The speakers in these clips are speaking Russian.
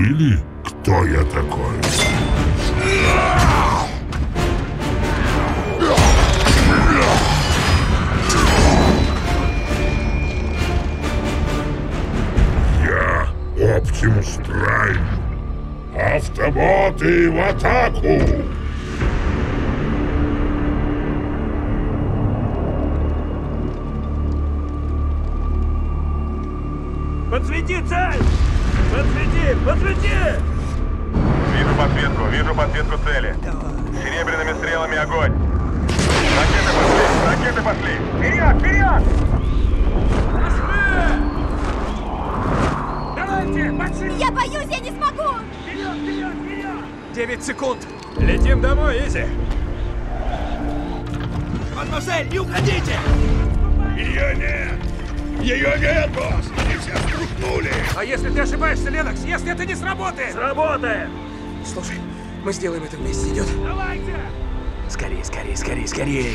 забыли, кто я такой? Я Оптимус Прайм. Автоботы в атаку! Подсвети цель! Подсвети! Подсвети! Вижу подсветку цели. Серебряными стрелами огонь! Ракеты пошли! Ракеты пошли! Вперед! Вперед! Давайте! Пошли! Я боюсь, я не смогу! Вперед! Вперед! Вперед! 9 секунд! Летим домой, Изи! Мадемуазель, не уходите! Ее нет! Ее нет, босс! Они все струхнули! А если ты ошибаешься, Ленокс? Если это не сработает! Сработает! Слушай, мы сделаем это вместе, идет? Давайте! Скорее, скорее, скорее, скорее!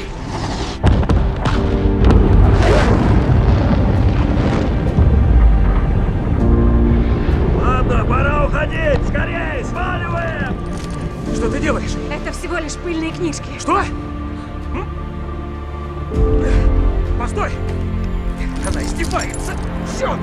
Ладно, пора уходить! Скорее, сваливаем! Что ты делаешь? Это всего лишь пыльные книжки. Что? Постой! Она издевается! Черт!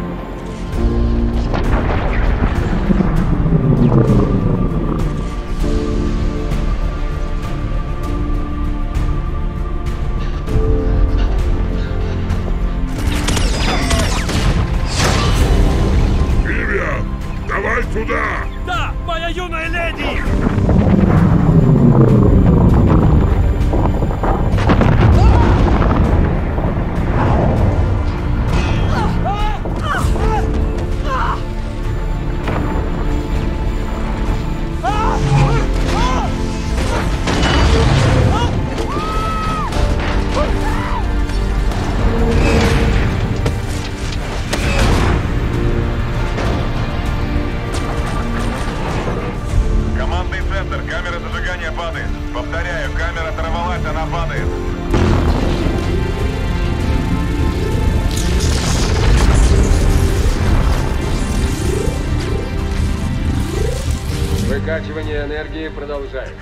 Вилья, давай туда! Да, моя юная леди! Выкачивание энергии продолжается.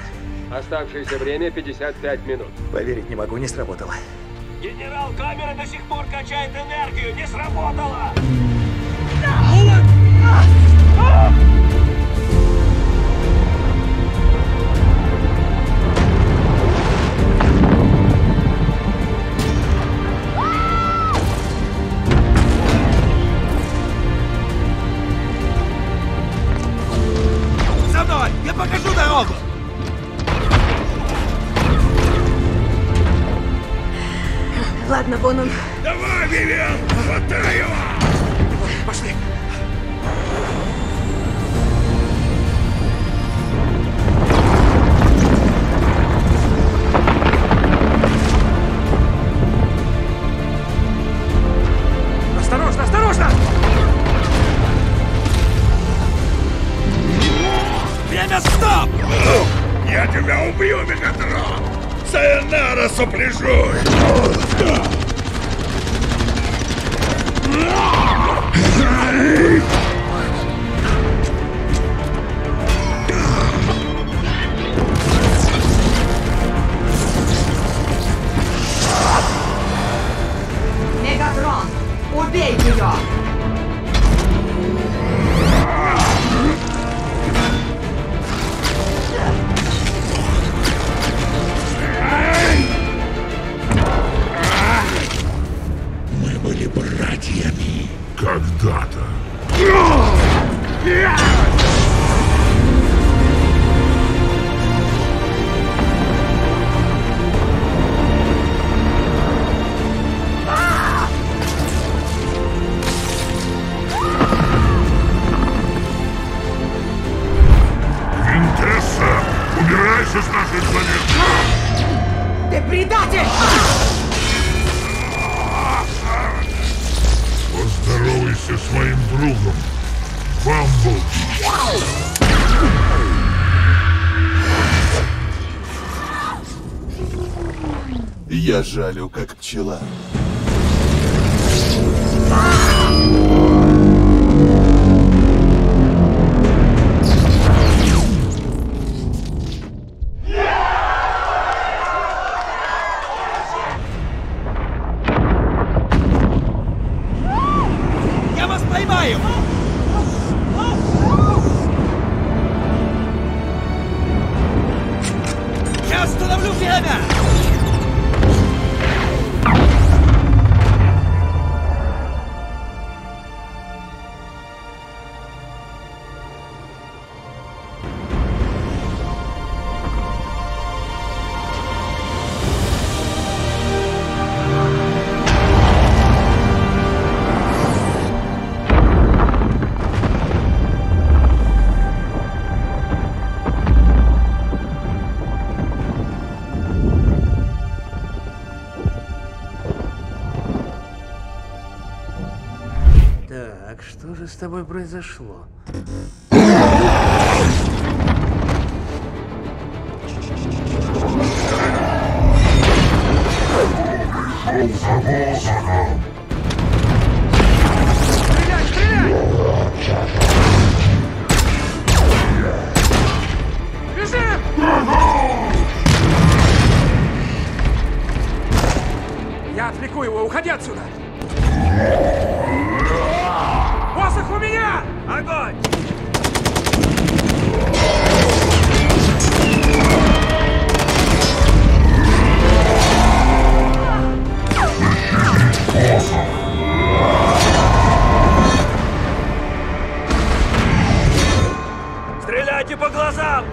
Оставшееся время 55 минут. Поверить не могу, не сработало. Генерал, камера до сих пор качает энергию, не сработало! Покажу дорогу! Ладно, вон он. Давай, Вилья! Хватай его! Пошли! Осторожно, осторожно! Стоп! Я тебя убью, Мегатрон! Сайонара, сопляжуй! Мегатрон, убей ее! Когда-то. Винтесса, убирайся с нашей планеты! Ты предатель! Здоровайся с моим другом, Бамбл. Я жалю, как пчела. Я остановлю время! Что же с тобой произошло? Я отвлеку его, уходи отсюда! Посох у меня! Огонь! Стреляйте по глазам!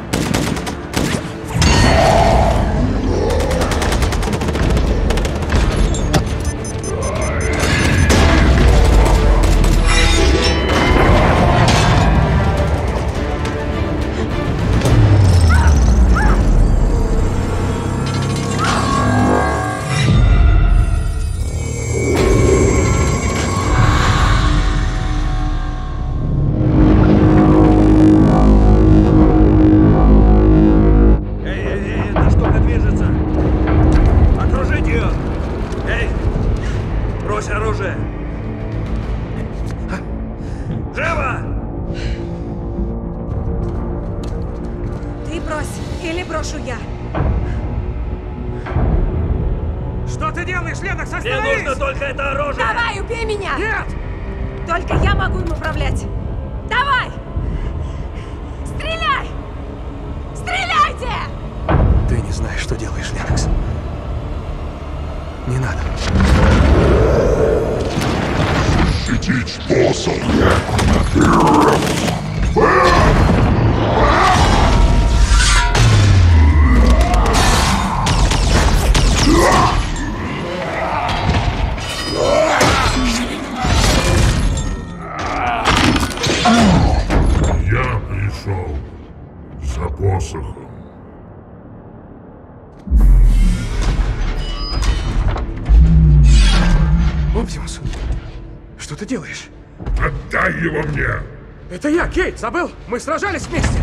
Это я, Кейт, забыл? Мы сражались вместе.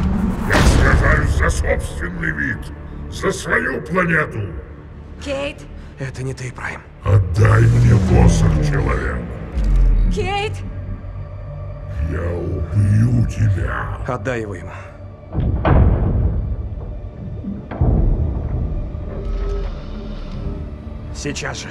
Я сражаюсь за собственный вид, за свою планету. Кейт. Это не ты, Прайм. Отдай мне посох, человек. Кейт. Я убью тебя. Отдай его ему. Сейчас же.